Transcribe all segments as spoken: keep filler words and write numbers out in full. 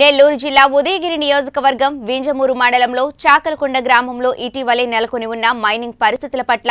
నెల్లూరు జిల్లా ఉదయగిరి నియోజకవర్గం వింజమూరు మండలంలో చాకలకొండ గ్రామంలో ఇటీవలే నెలకొని ఉన్న మైనింగ్ పరిస్థితుల పట్ల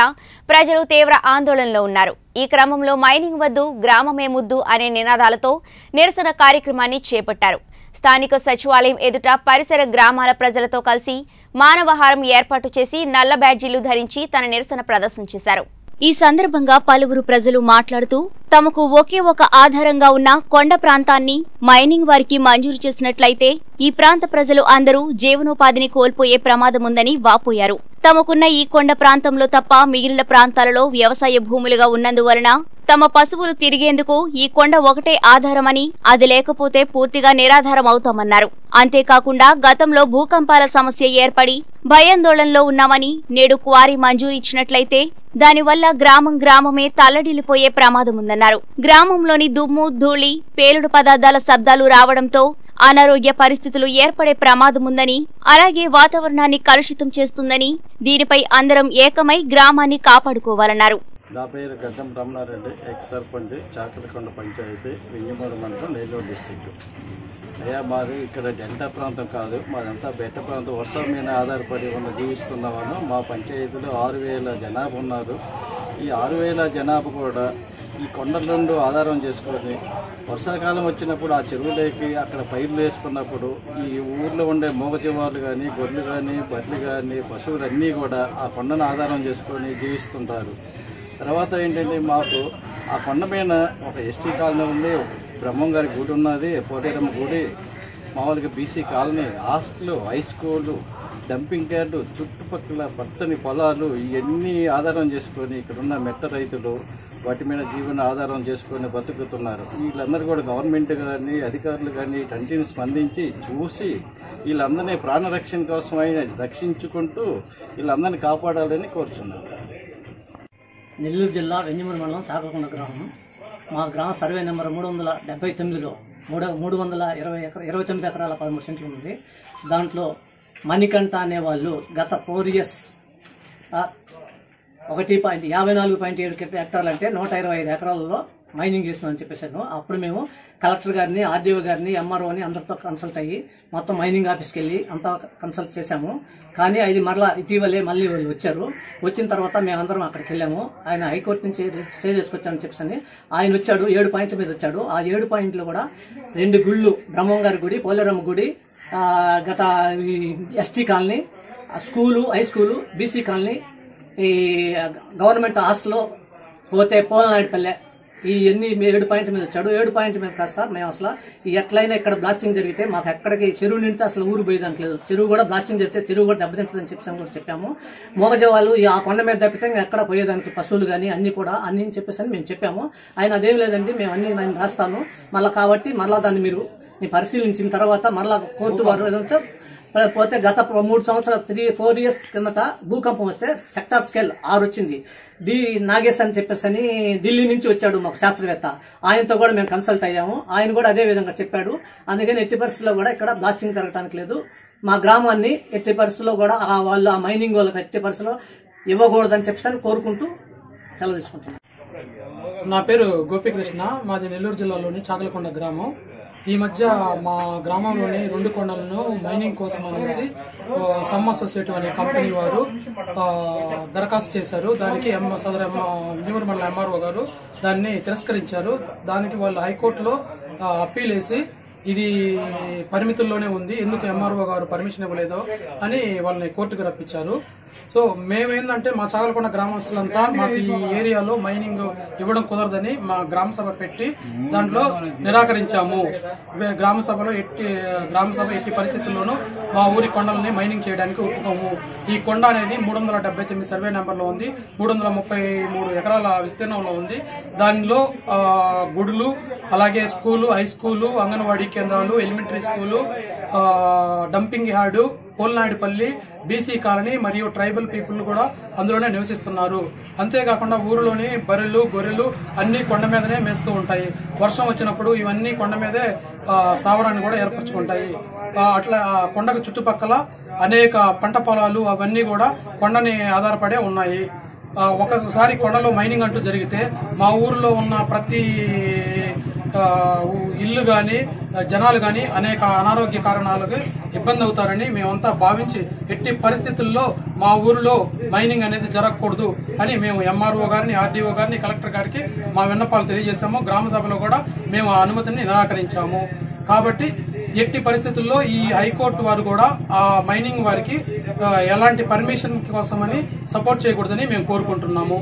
ప్రజలు తీవ్ర ఆందోళనలో ఉన్నారు. ఈ క్రమంలో మైనింగ్ వద్దు గ్రామమే ముద్దు అనే నినాదాలతో నిరసన కార్యక్రమాన్ని చేపట్టారు. స్థానిక సచివాలయం ఎదుట పరిసర గ్రామాల ప్రజలతో కలిసి మానవహారం ఏర్పాటు చేసి నల్ల బ్యాడ్జీలు ధరించి తన నిరసన ప్రదర్శన చేశారు. ఈ సందర్భంగా పలువురు ప్రజలు మాట్లాడుతూ తమకు ఒకే ఒక ఆధారంగా ఉన్న కొండ ప్రాంతాన్ని మైనింగ్ వారికి మంజూరు చేసినట్లయితే ఈ ప్రాంత ప్రజలు అందరూ జీవనోపాధిని కోల్పోయే ప్రమాదముందని వాపోయారు. తమకున్న ఈ కొండ ప్రాంతంలో తప్ప మిగిలిన ప్రాంతాలలో వ్యవసాయ భూములుగా ఉన్నందువలన తమ పశువులు తిరిగేందుకు ఈ కొండ ఒకటే ఆధారమని, అది లేకపోతే పూర్తిగా నిరాధారం అవుతామన్నారు. అంతేకాకుండా గతంలో భూకంపాల సమస్య ఏర్పడి భయాందోళనలో ఉన్నామని నేడు క్వారీ మంజూరు ఇచ్చినట్లయితే దానివల్ల గ్రామం గ్రామమే తల్లడిల్లిపోయే ప్రమాదముందన్నారు. గ్రామంలోని దుమ్ము, ధూళి, పేలుడు పదార్థాల శబ్దాలు రావడంతో అనారోగ్య పరిస్థితులు ఏర్పడే ప్రమాదముందని, అలాగే వాతావరణాన్ని కలుషితం చేస్తుందని, దీనిపై అందరం ఏకమై గ్రామాన్ని కాపాడుకోవాలన్నారు. నా పేరు గడ్డం రమణారెడ్డి, ఎక్స్ సర్పంచ్, చాకలకొండ పంచాయతీ, వింజమూరు మండలం, నెల్లూరు డిస్టిక్. అయ్యా, మాది ఇక్కడ డెల్టా ప్రాంతం కాదు, మాదంతా బెట్ట ప్రాంతం. వర్షం మీద ఆధారపడి ఉన్న జీవిస్తున్న వాళ్ళు. మా పంచాయతీలో ఆరు వేల జనాభా ఉన్నారు. ఈ ఆరు వేల జనాభా కూడా ఈ కొండల నుండి ఆధారం చేసుకొని వర్షాకాలం వచ్చినప్పుడు ఆ చెరువులోకి అక్కడ పైర్లు వేసుకున్నప్పుడు ఈ ఊర్లో ఉండే మూగజీవాలు కానీ, గొర్రెలు కానీ, బర్రెలు కానీ, పశువులన్నీ కూడా ఆ కొండను ఆధారం చేసుకొని జీవిస్తుంటారు. తర్వాత ఏంటంటే, మాకు ఆ కొండ పైన ఒక ఎస్టీ కాలనీ ఉంది, బ్రహ్మం గారి గుడి ఉన్నది, పోటేరమ్మ గుడి, మామూలుగా BC colony, hostel, high school, dumping yard, చుట్టుపక్కల పచ్చని పొలాలు, ఇవన్నీ ఆధారం చేసుకొని ఇక్కడున్న మెట్ట రైతులు వాటి మీద జీవన ఆధారం చేసుకొని బతుకుతున్నారు. వీళ్ళందరూ కూడా గవర్నమెంట్ కానీ, అధికారులు కానీ కంటిని స్పందించి చూసి వీళ్ళందరినీ ప్రాణరక్షణ కోసం అయినా రక్షించుకుంటూ వీళ్ళందరినీ కాపాడాలని కోరుచున్నారు. నెల్లూరు జిల్లా వెంజమూరు మండలం చాకలకొండ గ్రామం. మా గ్రామ సర్వే నెంబర్ మూడు వందల డెబ్బై తొమ్మిదిలో మూడు మూడు వందల ఇరవై ఎకర ఇరవై తొమ్మిది ఎకరాల పదమూడు సెంట్లు ఉంది. దాంట్లో మణికంఠ అనేవాళ్ళు గత ఫోర్ ఇయర్స్ ఒకటి పాయింట్ యాభై నాలుగు పాయింట్ ఏడు హెక్టార్లు అంటే నూట ఇరవై ఐదు ఎకరాలలో మైనింగ్ చేస్తున్నామని చెప్పేశాను. అప్పుడు మేము కలెక్టర్ గారిని, ఆర్డీఓ గారిని, ఎంఆర్ఓని అందరితో కన్సల్ట్ అయ్యి మొత్తం మైనింగ్ ఆఫీస్కి వెళ్ళి అంతా కన్సల్ట్ చేశాము. కానీ అది మరలా ఇటీవలే మళ్ళీ వాళ్ళు వచ్చారు. వచ్చిన తర్వాత మేమందరం అక్కడికి వెళ్ళాము. ఆయన హైకోర్టు నుంచి స్టే చేసుకొచ్చామని చెప్పేసి ఆయన వచ్చాడు. ఏడు పాయింట్ల మీద వచ్చాడు. ఆ ఏడు పాయింట్లు కూడా రెండు గుళ్ళు, బ్రహ్మం గారి గుడి, పోలేరమ్మ గుడి, గత ST colony, school, high school, BC colony, ఈ గవర్నమెంట్ హాస్టల్లో పోతే పోలనాయుడుపల్లె, ఇవన్నీ ఏడు పాయింట్ మీద వచ్చాడు. ఏడు పాయింట్ మీద కాదు సార్, మేము అసలు ఎట్లయినా ఇక్కడ బ్లాస్టింగ్ జరిగితే మాకు ఎక్కడికి చెరువు నింటే అసలు ఊరు పోయేదానికి లేదు. చెరువు కూడా బ్లాస్టింగ్ జరిగితే చెరువు కూడా దెబ్బతింటుందని చెప్పేసి కూడా చెప్పాము. మోగజవాళ్ళు ఆ కొండ మీద తప్పితే ఎక్కడ పోయేదానికి పశువులు కానీ అన్ని కూడా అన్నీ చెప్పేసి అని మేము చెప్పాము. ఆయన అదేం లేదండి, మేము అన్ని నేను రాస్తాను మళ్ళీ, కాబట్టి మళ్ళీ దాన్ని మీరు పరిశీలించిన తర్వాత మళ్ళీ కోర్టు వారు ఏదంటే పోతే గత మూడు సంవత్సరాలు త్రీ ఫోర్ ఇయర్స్ కిందట భూకంపం వస్తే సెక్టార్ స్కేల్ ఆరు వచ్చింది. డి నాగేశ్ అని చెప్పేసి అని ఢిల్లీ నుంచి వచ్చాడు మాకు శాస్త్రవేత్త, ఆయనతో కూడా మేము కన్సల్ట్ అయ్యాము. ఆయన కూడా అదే విధంగా చెప్పాడు. అందుకని ఎట్టి పరిస్థితుల్లో కూడా ఇక్కడ బ్లాస్టింగ్ జరగడానికి లేదు. మా గ్రామాన్ని ఎట్టి పరిస్థితుల్లో కూడా ఆ వాళ్ళు ఆ మైనింగ్ వాళ్ళకి ఎట్టి పరిస్థితుల్లో ఇవ్వకూడదని చెప్పేసి కోరుకుంటూ సెలవు తీసుకుంటున్నాను. నా పేరు గోపికృష్ణ, మాది నెల్లూరు జిల్లాలోని చాకలకొండ గ్రామం. ఈ మధ్య మా గ్రామంలోని రెండు కొండలను మైనింగ్ కోసం అనేసి సమ్ అసోసియేట్ అనే కంపెనీ వారు దరఖాస్తు చేశారు. దానికి ఎం సదరు ఎం వింజమూరు మండల ఎంఆర్ఓ గారు దాన్ని తిరస్కరించారు. దానికి వాళ్ళు హైకోర్టులో అప్పీల్ వేసి ఇది పరిమితుల్లోనే ఉంది, ఎందుకు ఎంఆర్ఓ గారు పర్మిషన్ ఇవ్వలేదో అని వాళ్ళని కోర్టుకు రప్పించారు. సో మేమేందంటే మా చాకలకొండ గ్రామస్తులంతా మాకు ఈ ఏరియాలో మైనింగ్ ఇవ్వడం కుదరదని మా గ్రామ సభ పెట్టి దాంట్లో నిరాకరించాము. గ్రామ సభలో ఎట్టి గ్రామ సభ ఎట్టి పరిస్థితుల్లోనూ మా ఊరి కొండలని మైనింగ్ చేయడానికి ఒప్పుకోము. ఈ కొండ అనేది మూడు వందల డెబ్బై తొమ్మిది సర్వే నెంబర్లో ఉంది, మూడు వందల ముప్పై మూడు ఎకరాల విస్తీర్ణంలో ఉంది. దానిలో గుడులు, అలాగే స్కూలు, హై స్కూలు, అంగన్వాడీ కేంద్రాలు, elementary school, dumping yard, Polanaidupalli, BC colony మరియు ట్రైబల్ పీపుల్ కూడా అందులోనే నివసిస్తున్నారు. అంతేకాకుండా ఊరిలోని బర్రెలు, గొర్రెలు అన్ని కొండ మీదనే మేస్తూ ఉంటాయి. వర్షం వచ్చినప్పుడు ఇవన్నీ కొండ మీదే స్థావరాన్ని కూడా ఏర్పరచుకుంటాయి. అట్లా కొండకు చుట్టుపక్కల అనేక పంట పొలాలు అవన్నీ కూడా కొండని ఆధారపడే ఉన్నాయి. ఒక్కొక్కసారి కొండలో మైనింగ్ అంటూ జరిగితే మా ఊరిలో ఉన్న ప్రతి ఇల్లు గాని జనాలు గాని అనేక అనారోగ్య కారణాలకు ఇబ్బంది అవుతారని మేమంతా భావించి ఎట్టి పరిస్థితుల్లో మా ఊరిలో మైనింగ్ అనేది జరగకూడదు అని మేము ఎంఆర్ఓ గారిని ఆర్డీఓ గారిని కలెక్టర్ గారికి మా విన్నపాలు తెలియజేశాము. గ్రామ సభలో కూడా మేము ఆ అనుమతిని నిరాకరించాము. కాబట్టి ఎట్టి పరిస్థితుల్లో ఈ హైకోర్టు వారు కూడా ఆ మైనింగ్ వారికి ఎలాంటి పర్మిషన్ కోసమని సపోర్ట్ చేయకూడదని మేము కోరుకుంటున్నాము.